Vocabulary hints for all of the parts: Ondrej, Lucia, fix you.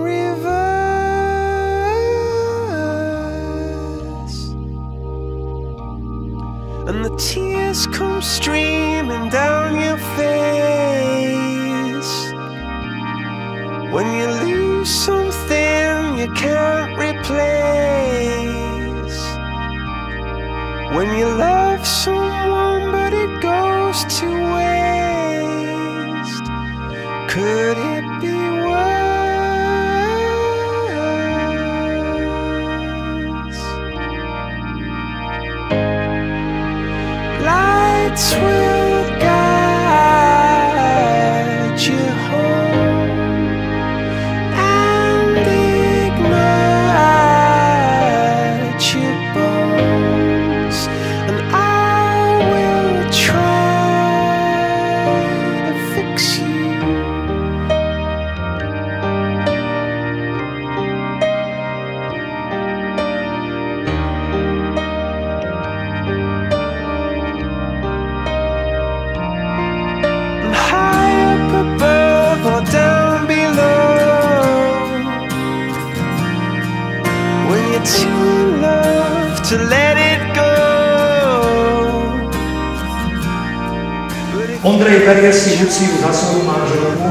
reverse. And the tears come streaming down your face. When you lose something you can't replace. When you love someone but it goes to waste. Could it be lights will guide you home and ignite your bones, and I will try to fix you. Too love to let it go. Ondrej veriaci Luciu za svoju manželku.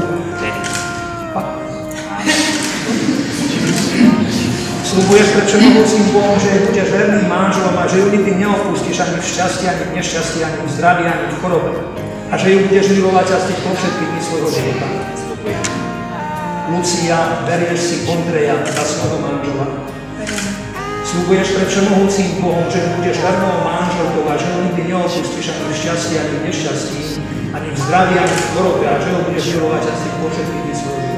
Slúbuješ pred všemohúcim Bohom, že je ťa verný manžel a že ju nikdy neopustíš ani v šťastí, ani v nešťastí, ani v zdraví, ani v chorobe. A že ju budeš milovať a ctiť po všetky dni svojho života. Lucia, verieš si Ondreja za svojho manžela. Slúbuješ pred všemohúcim Bohom, že budeš vernou manželkou a že ho nikdy neopustíš ani v šťastí, ani v nešťastí, ani v zdraví, ani v chorobe, a že ho budeš milovať a ctiť po všetky dni svojho života.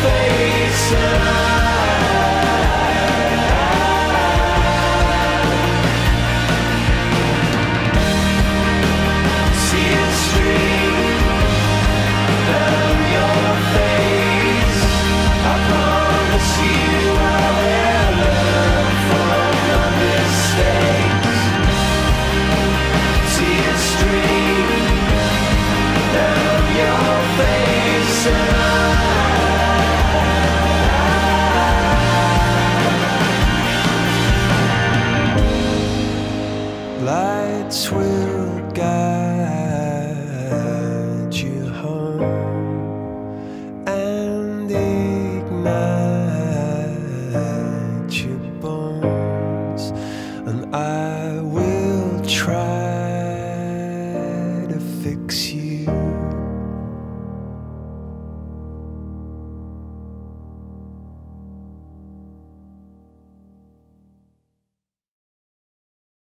Face. fix you.